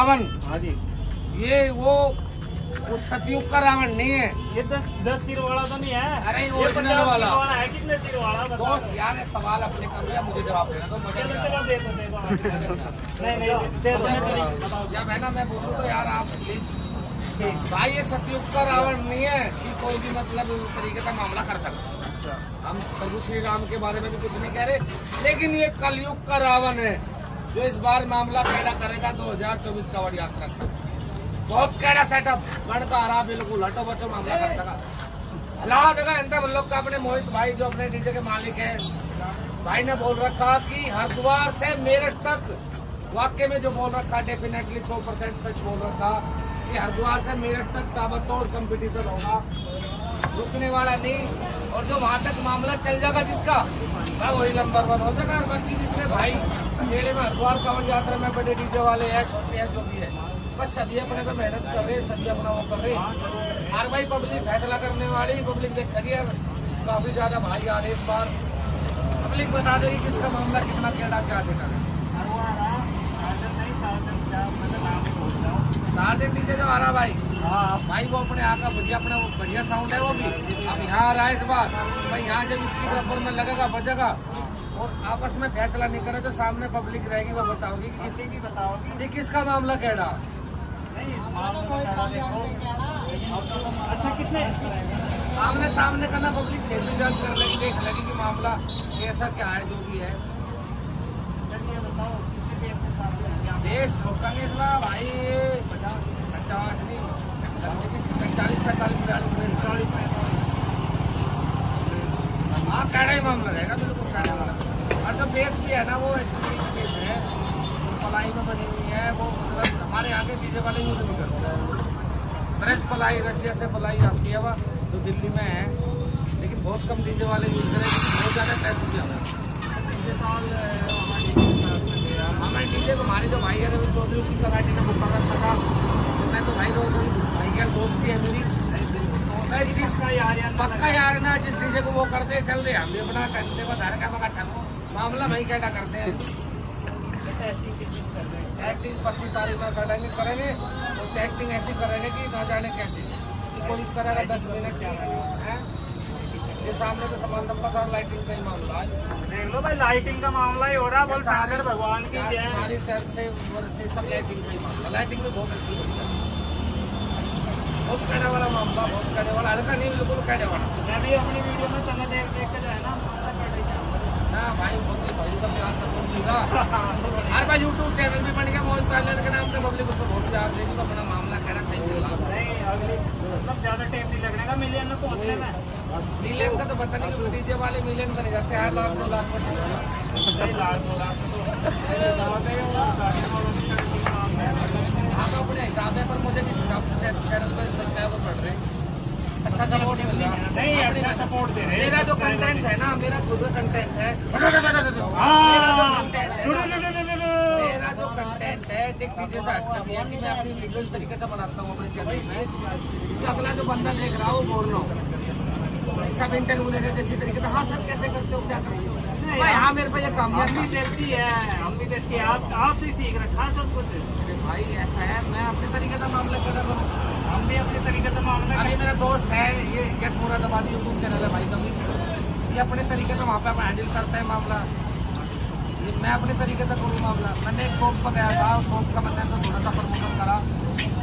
रावण, ये वो सतयुग का रावण नहीं है, ये 10 सिर वाला तो नहीं है। अरे ओरिजिनल वाला है, कितने सिर वाला दोस्त? यार सवाल अपने कर रहे हैं, मुझे जवाब देना तो मजा नहीं। जब है ना मैं बोलूँ तो यार आप भाई, ये सतयुग का रावण नहीं है कि कोई भी मतलब तरीके का मामला करता है। हम प्रभु श्री राम के बारे में भी कुछ नहीं कह रहे, लेकिन ये कलयुग का रावण है जो इस बार मामला कैदा करेगा 2024 कावड़ यात्रा का। बहुत कैदा सेटअप गढ़ का आराम, बिल्कुल हटो बचो मामला कर देगा, हला देगा इनका। हम लोग का अपने मोहित भाई जो अपने डीजे के मालिक है, भाई ने बोल रखा कि हरिद्वार से मेरठ तक, वाक्य में जो बोल रखा डेफिनेटली 100% सच बोल रखा कि हरिद्वार से मेरठ तक ताबड़तोड़ कंपटीशन होगा, रुकने वाला नहीं। और जो वहाँ तक मामला चल जाएगा जिसका, मैं वही नंबर 1 हो जाएगा। और बाकी जितने भाई मेले में हरिद्वार कावड़ यात्रा में बड़े डीजे वाले हैं, छोटे हैं, जो भी है, बस सभी अपने पे मेहनत कर रहे हैं, सभी अपना वो कर रहे हैं। हर भाई पब्लिक फैसला करने वाली पब्लिक देख करिए, काफी ज्यादा भाई आ रहे इस बार। पब्लिक बता देगी किसका मामला कितना कैडा क्या देगा। डीजे जो आ रहा भाई, भाई वो अपने आका बढ़िया, अपना वो बढ़िया साउंड है वो भी। अब यहाँ आ रहा है इस बार भाई, यहाँ जब इसकी रबर में लगेगा बजेगा, और आपस में फैसला नहीं करे तो सामने पब्लिक रहेगी, वो बताओगी कि किसका मामला कह रहा। अच्छा कितने सामने सामने करना, पब्लिक जल्दी जांच कर लेगी, देख लेगी कि मामला कैसा क्या है जो भी है। देश ठोकेंगे इतना भाई, 45 हाँ कैडा ही मामला रहेगा, बिल्कुल कैडा वाला। और जो बेस भी है ना वो बेस है, पलाई में बनी हुई है वो, मतलब हमारे यहाँ के डीजे वाले यूज नहीं करते। फ्रेश पलाई रशिया से पलाई आती है वह, जो दिल्ली में है, लेकिन बहुत कम डीजे वाले यूज करें, बहुत ज़्यादा पैसे भी आता है। हमारे डीजे हमारे जो भाई है रवि चौधरी, उसकी कमेटी ने बुक कर रखा था। मैं तो भाई लोग भाई क्या दोस्त भी है मेरी, पक्का यार ना, जिस डीजे को वो करते चल रहे हम भी अपना घंटे बधार का पक्का चलो मामला वही कैटा करते हैं। 25 तारीख में करेंगे और टेस्टिंग ऐसी करेंगे कि ना जाने कैसे कोई करेगा 10 मिनट है। ये सामने तो सामान डब्बा था, लाइटिंग का ही मामला देख लो भाई, लाइटिंग का मामला ही हो रहा है। बोल सागर भगवान की जय, सारी तरफ से सब लाइटिंग का ही मामला। लाइटिंग तो बहुत अच्छी होती है, बहुत कहने वाला मामला, बहुत कहने वाला, हल्का नहीं बिल्कुल कहने वाला। मैं भी अपनी वीडियो में चला देख जो है ना भाई, बहुत भाई का प्यार तो बहुत मिला। अरे भाई यूट्यूब चैनल भी बन गया मोहित पार्लर के नाम से, पब्लिक उसको बहुत प्यार देगी, तो अपना मामला कहना सही चल रहा है। अगली मतलब ज्यादा टाइम नहीं लगने का, मिलियन में पहुँचने में, मिलियन का तो पता नहीं कि डीजे वाले मिलियन बने जाते हैं, 1 लाख 2 लाख पर आप अपने हिसाब है। पर मुझे किस हिसाब से चैनल पर सकता है वो पढ़ रहे हैं, अच्छा सपोर्ट मिल रहा है, सपोर्ट दे रहे। मेरा जो कंटेंट है ना, मेरा खुद का कंटेंट है, मेरा जो कंटेंट है डीजे से हटता है कि मैं अपनी वीडियो इस तरीके से बनाता हूँ अपने चैनल में, अगला जो बंदा देख रहा हो बोल रहा हूँ सब इंटरव्यू लेने जैसी तरीके से। हाँ सर कैसे करते हो, क्या करते हो भाई? हाँ मेरे पे ये काम है, आपसे सीख रखा सब कुछ। अरे भाई ऐसा है, मैं अपने तरीके का मामला कर रहा हूँ, हम भी अपने तरीके का मामला। अरे मेरा दोस्त है ये गैस मुरादाबाद यूट्यूब चैनल है भाई का, ये अपने तरीके का वहाँ पे हैंडल करता है मामला, मैं अपने तरीके से करूँ मामला। मैंने एक शॉप पर गया था, शॉप का मैंने थोड़ा सा प्रमोशन करा,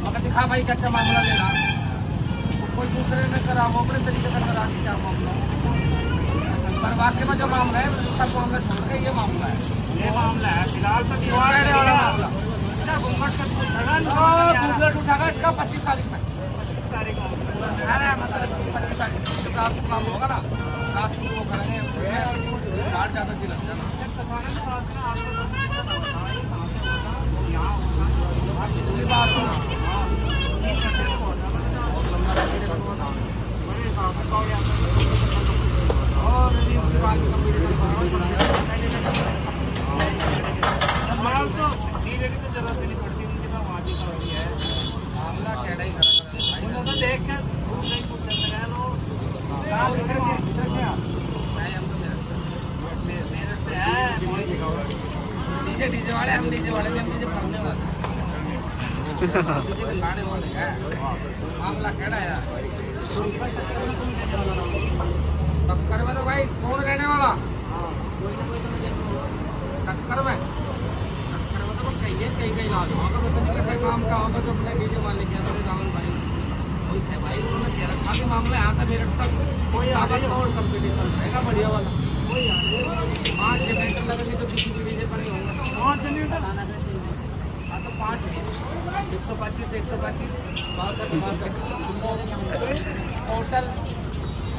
मगर दिखा भाई क्या क्या मामला लेना, कोई दूसरे ने करा, वो अपने तरीके से करा कि क्या मामला। पर वाकई में जो मामला है उसका मामला छोड़ के ये मामला है, ये मामला है फिलहाल तो दीवार है मामला। घूंघट उठागा इसका 25 तारीख में, मतलब 25 तारीख रात को काम होगा ना, रात को वो करेंगे, घाट ज्यादा जी लग जाना। डीजे वाले हम डीजे वाले करने वाले टक्कर में तो भाई कौन रहने वाला, टक्कर में तो कहीं कहीं ला दो काम का होगा। जो अपने डीजे मालिक है रावण भाई है भाई, उन्होंने कह रखा कि मामला यहाँ था मेरठ तक और कम्पिटिशन रहेगा बढ़िया वाला। 5 जनरेटर लगेगी तो किसी भी डीजे पर नहीं होगा। 5 जनरेटर हाँ तो 5 125 टोटल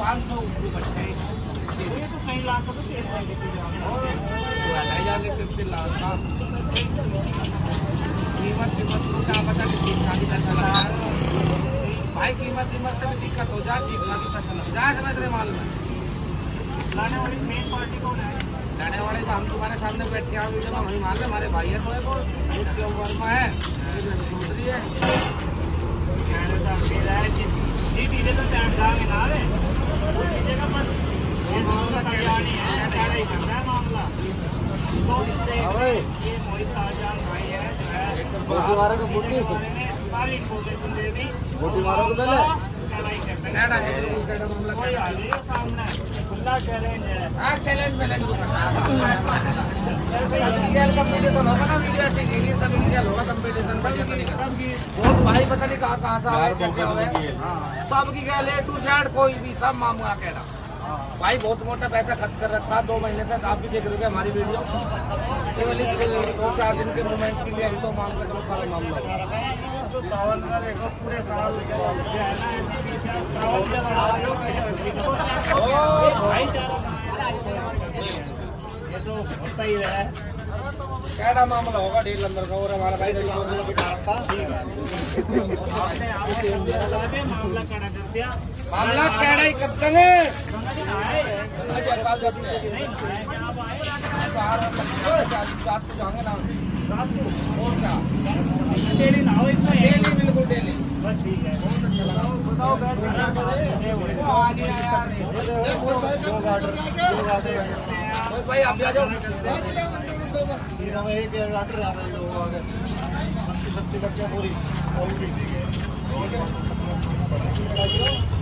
500 बच्चे तो कई लाख रुपये भाई कीमत से भी दिक्कत हो जाती है समझ रहे माल में। लाने वाली मेन पार्टी कौन है? लाने वाले तो हम तुम्हारे सामने बैठ के आगे जब हम मान लें हमारे भाई है तो है कौन वर्मा है चौधरी है मामला गोटी मारो तो पहले चैलेंज पहले बहुत भाई पता नहीं कहाँ से आए कैसे हो गए सबकी गैल है टू साइड कोई भी सब मामला कह रहा भाई बहुत मोटा पैसा खर्च कर रखा 2 महीने तक। आप भी देख रहे हो हमारी वीडियो केवल 2-4 दिन के मूवमेंट के लिए तो मामला सावन का देखो पूरे साल ये तो होता ही है क्या मामला होगा डील अंदर का। और हमारा भाई मामला कैडा कर दिया, मामला कैडा ही कर देंगे और क्या डेली ना हो इतना डेली बिल्कुल डेली बस ठीक है। बहुत अच्छा लगा बताओ बैठ के क्या करें आवाज नहीं आ रही है। कोई भाई आप आ जाओ मेरा एक ऑर्डर आ रहा है लोग आगे 60 तक पूरी ऑलरेडी ठीक है।